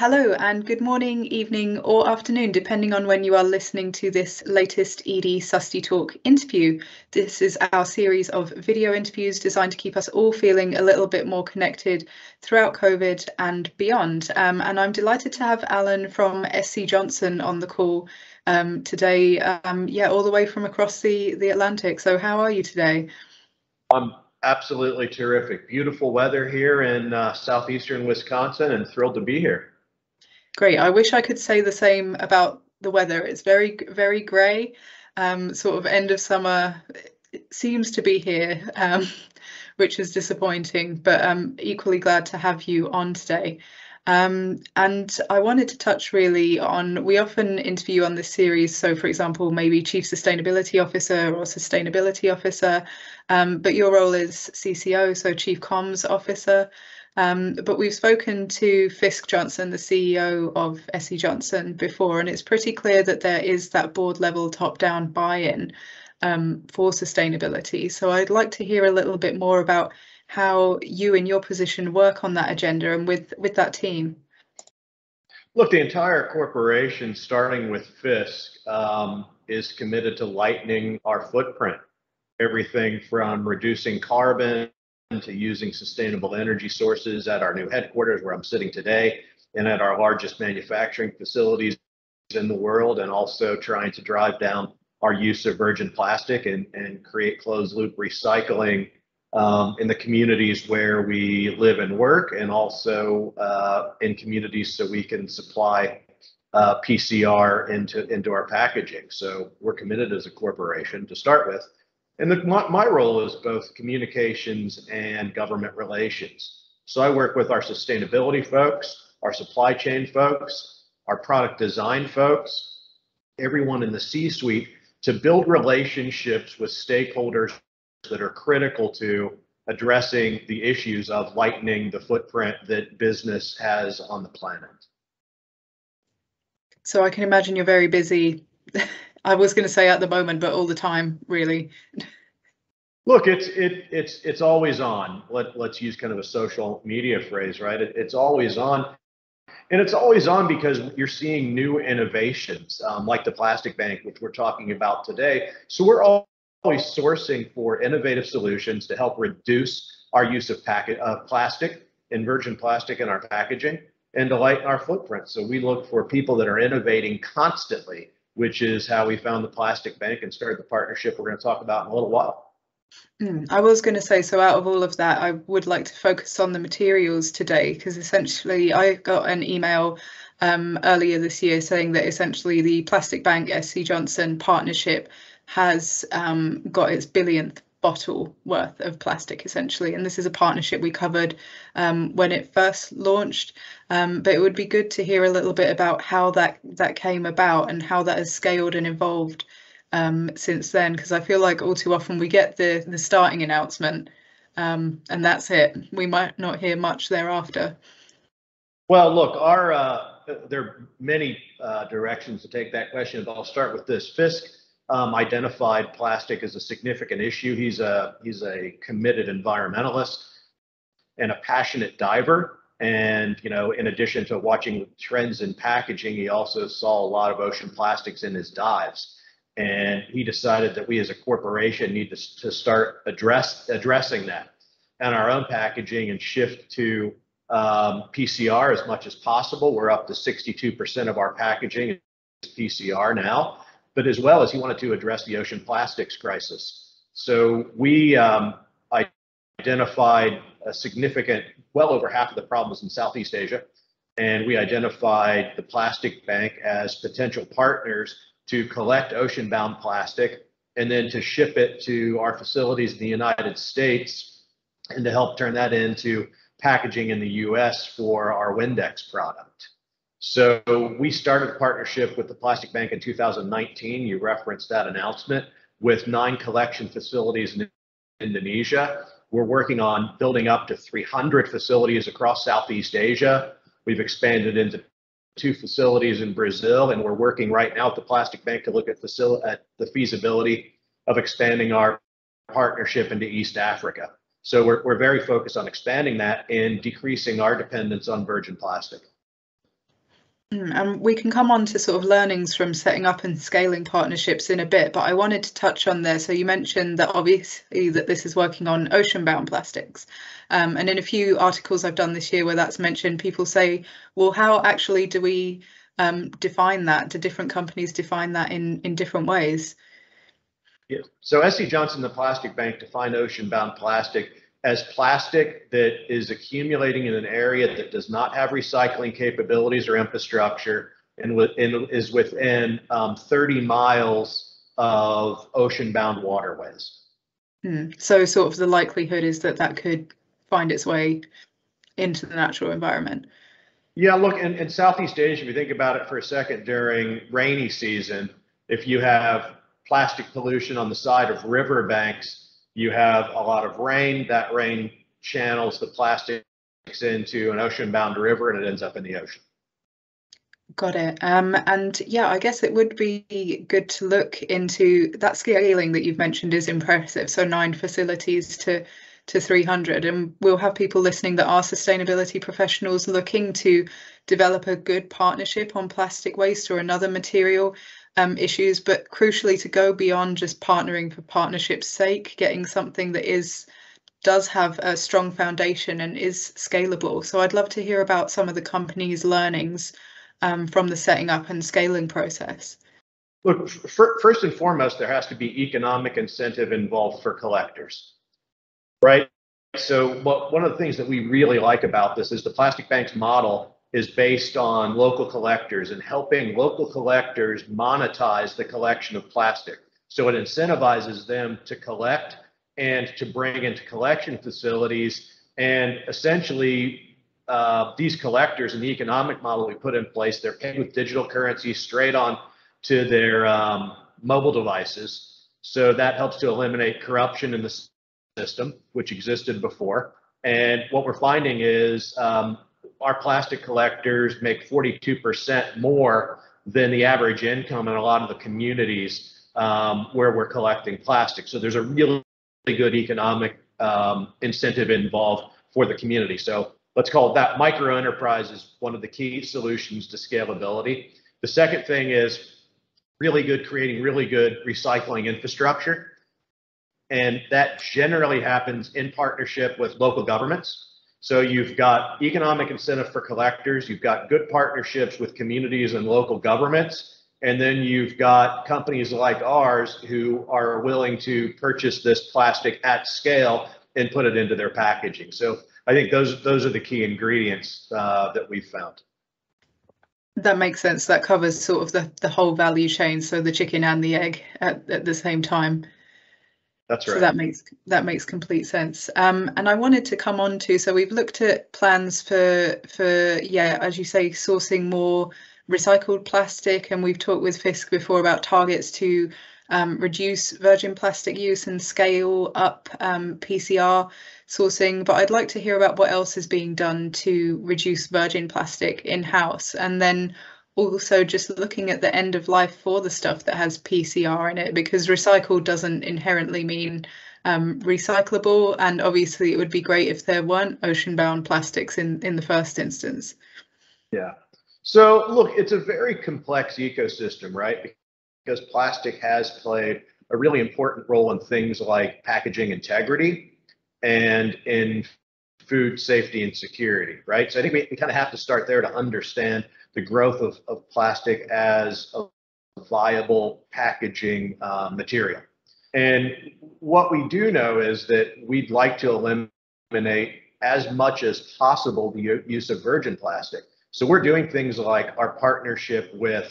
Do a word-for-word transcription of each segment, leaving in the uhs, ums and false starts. Hello and good morning, evening or afternoon, depending on when you are listening to this latest Edie Susty Talk interview. This is our series of video interviews designed to keep us all feeling a little bit more connected throughout COVID and beyond. Um, and I'm delighted to have Alan from S C Johnson on the call um, today, um, yeah, all the way from across the, the Atlantic. So how are you today? Um Absolutely terrific. Beautiful weather here in uh, southeastern Wisconsin, and thrilled to be here. Great. I wish I could say the same about the weather. It's very, very grey. Um, sort of end of summer it seems to be here, um, which is disappointing, but I'm equally glad to have you on today. Um, and I wanted to touch really on, we often interview on this series, so for example, maybe Chief Sustainability Officer or Sustainability Officer, um, but your role is C C O, so Chief Comms Officer. Um, but we've spoken to Fisk Johnson, the C E O of S C Johnson before, and it's pretty clear that there is that board level top down buy-in um, for sustainability. So I'd like to hear a little bit more about how you in your position work on that agenda and with, with that team? Look, the entire corporation, starting with Fisk, um, is committed to lightening our footprint. Everything from reducing carbon to using sustainable energy sources at our new headquarters where I'm sitting today and at our largest manufacturing facilities in the world, and also trying to drive down our use of virgin plastic and, and create closed loop recycling Um, in the communities where we live and work, and also uh, in communities so we can supply uh, P C R into, into our packaging. So we're committed as a corporation to start with. And the, my, my role is both communications and government relations. So I work with our sustainability folks, our supply chain folks, our product design folks, everyone in the C-suite to build relationships with stakeholders that are critical to addressing the issues of lightening the footprint that business has on the planet. So I can imagine you're very busy. I was going to say at the moment, but all the time, really. Look, it's it it's it's always on. Let let's use kind of a social media phrase, right? It, it's always on, and it's always on because you're seeing new innovations um, like the Plastic Bank, which we're talking about today. So we're all. always sourcing for innovative solutions to help reduce our use of packet of plastic and virgin plastic in our packaging and to lighten our footprint. So we look for people that are innovating constantly, which is how we found the Plastic Bank and started the partnership we're going to talk about in a little while. Mm, I was going to say, so out of all of that, I would like to focus on the materials today, because essentially I got an email um, earlier this year saying that essentially the Plastic Bank S C Johnson partnership has um, got its billionth bottle worth of plastic, essentially. And this is a partnership we covered um, when it first launched, um, but it would be good to hear a little bit about how that, that came about and how that has scaled and evolved um, since then, because I feel like all too often we get the, the starting announcement um, and that's it. We might not hear much thereafter. Well, look, our uh, there are many uh, directions to take that question, but I'll start with this. Fisk Um, identified plastic as a significant issue. He's a he's a committed environmentalist and a passionate diver. And you know, in addition to watching trends in packaging, he also saw a lot of ocean plastics in his dives. And he decided that we as a corporation need to, to start address addressing that and our own packaging and shift to um, P C R as much as possible. We're up to sixty-two percent of our packaging is P C R now. But as well as he wanted to address the ocean plastics crisis. So we um, identified a significant, well over half of the problems in Southeast Asia, and we identified the Plastic Bank as potential partners to collect ocean-bound plastic and then to ship it to our facilities in the United States and to help turn that into packaging in the U S for our Windex product. So we started a partnership with the Plastic Bank in two thousand nineteen. You referenced that announcement with nine collection facilities in Indonesia. We're working on building up to three hundred facilities across Southeast Asia. We've expanded into two facilities in Brazil, and we're working right now at the Plastic Bank to look at, at the feasibility of expanding our partnership into East Africa. So we're, we're very focused on expanding that and decreasing our dependence on virgin plastic. And we can come on to sort of learnings from setting up and scaling partnerships in a bit, but I wanted to touch on there. So you mentioned that obviously that this is working on ocean-bound plastics. Um, and in a few articles I've done this year where that's mentioned, people say, well, how actually do we um, define that? Do different companies define that in, in different ways? Yeah. So S C Johnson, the Plastic Bank, define ocean-bound plastic as plastic that is accumulating in an area that does not have recycling capabilities or infrastructure and, with, and is within um, thirty miles of ocean-bound waterways. Hmm. So sort of the likelihood is that that could find its way into the natural environment. Yeah, look, in, in Southeast Asia, if you think about it for a second, during rainy season, if you have plastic pollution on the side of riverbanks, you have a lot of rain. That rain channels the plastics into an ocean-bound river and it ends up in the ocean. Got it. Um, and yeah, I guess it would be good to look into that scaling that you've mentioned is impressive. So nine facilities to to three hundred, and we'll have people listening that are sustainability professionals looking to develop a good partnership on plastic waste or another material um, issues, but crucially to go beyond just partnering for partnership's sake, getting something that is does have a strong foundation and is scalable. So I'd love to hear about some of the company's learnings um, from the setting up and scaling process. Look, for, first and foremost, there has to be economic incentive involved for collectors. Right. So what, one of the things that we really like about this is the Plastic Bank's model is based on local collectors and helping local collectors monetize the collection of plastic. So it incentivizes them to collect and to bring into collection facilities. And essentially, uh, these collectors and the economic model we put in place, they're paid with digital currency straight on to their um, mobile devices. So that helps to eliminate corruption in the system, which existed before. And what we're finding is um, our plastic collectors make forty-two percent more than the average income in a lot of the communities um, where we're collecting plastic. So there's a really good economic um, incentive involved for the community. So let's call it that micro enterprise is one of the key solutions to scalability. The second thing is really good creating really good recycling infrastructure. And that generally happens in partnership with local governments. So you've got economic incentive for collectors, you've got good partnerships with communities and local governments, and then you've got companies like ours who are willing to purchase this plastic at scale and put it into their packaging. So I think those, those are the key ingredients uh, that we've found. That makes sense. That covers sort of the, the whole value chain, so the chicken and the egg at, at the same time. That's right. So that makes that makes complete sense. Um, and I wanted to come on to, so we've looked at plans for for yeah, as you say, sourcing more recycled plastic, and we've talked with Fisk before about targets to um, reduce virgin plastic use and scale up um, P C R sourcing. But I'd like to hear about what else is being done to reduce virgin plastic in-house, and then also just looking at the end of life for the stuff that has P C R in it, because recycled doesn't inherently mean um, recyclable, and obviously it would be great if there weren't ocean-bound plastics in, in the first instance. Yeah, so look, it's a very complex ecosystem, right? Because plastic has played a really important role in things like packaging integrity and in food safety and security, right? So I think we, we kind of have to start there to understand the growth of, of plastic as a viable packaging uh, material. And what we do know is that we'd like to eliminate as much as possible the use of virgin plastic. So we're doing things like our partnership with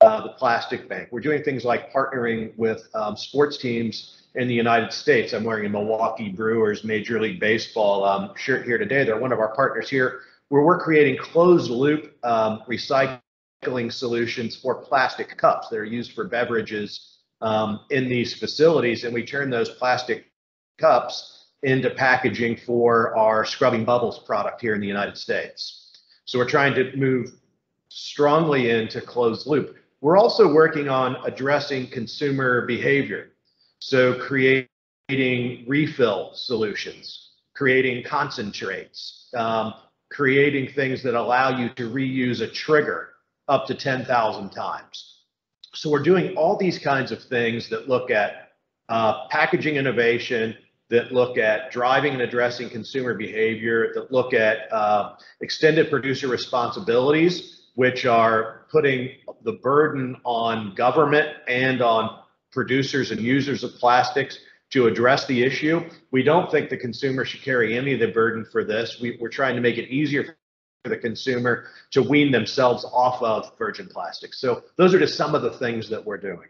uh, the Plastic Bank. We're doing things like partnering with um, sports teams in the United States. I'm wearing a Milwaukee Brewers Major League Baseball um, shirt here today. They're one of our partners here, where we're creating closed loop um, recycling solutions for plastic cups that are used for beverages um, in these facilities. And we turn those plastic cups into packaging for our Scrubbing Bubbles product here in the United States. So we're trying to move strongly into closed loop. We're also working on addressing consumer behavior. So creating refill solutions, creating concentrates, um, creating things that allow you to reuse a trigger up to ten thousand times. So we're doing all these kinds of things that look at uh, packaging innovation, that look at driving and addressing consumer behavior, that look at uh, extended producer responsibilities, which are putting the burden on government and on producers and users of plastics to address the issue. We don't think the consumer should carry any of the burden for this. We, we're trying to make it easier for the consumer to wean themselves off of virgin plastics. So those are just some of the things that we're doing.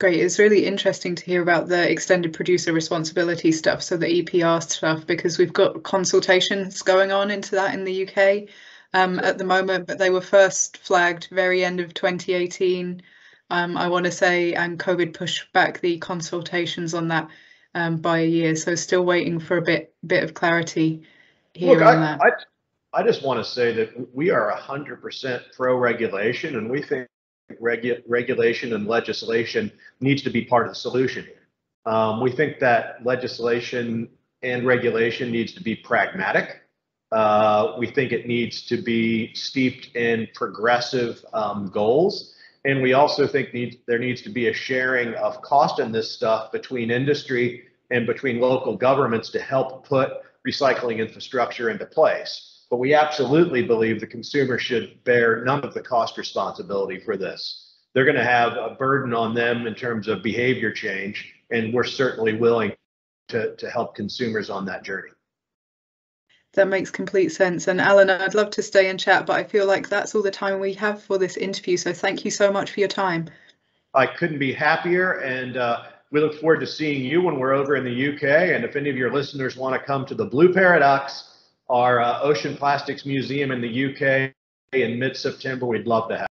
Great. It's really interesting to hear about the extended producer responsibility stuff, so the E P R stuff, because we've got consultations going on into that in the U K um, at the moment, but they were first flagged very end of twenty eighteen. Um, I want to say, and COVID pushed back the consultations on that um, by a year, so still waiting for a bit bit of clarity here. Look, on I, that. I, I just want to say that we are one hundred percent pro-regulation, and we think Regu regulation and legislation needs to be part of the solution here. Um, we think that legislation and regulation needs to be pragmatic. Uh, we think it needs to be steeped in progressive um, goals. And we also think need, there needs to be a sharing of cost in this stuff between industry and between local governments to help put recycling infrastructure into place. But we absolutely believe the consumer should bear none of the cost responsibility for this. They're going to have a burden on them in terms of behavior change, and we're certainly willing to, to help consumers on that journey. That makes complete sense. And Alan, I'd love to stay and chat, but I feel like that's all the time we have for this interview. So thank you so much for your time. I couldn't be happier, and uh, we look forward to seeing you when we're over in the U K. And if any of your listeners want to come to the Blue Paradox, our uh, Ocean Plastics Museum in the U K in mid-September, we'd love to have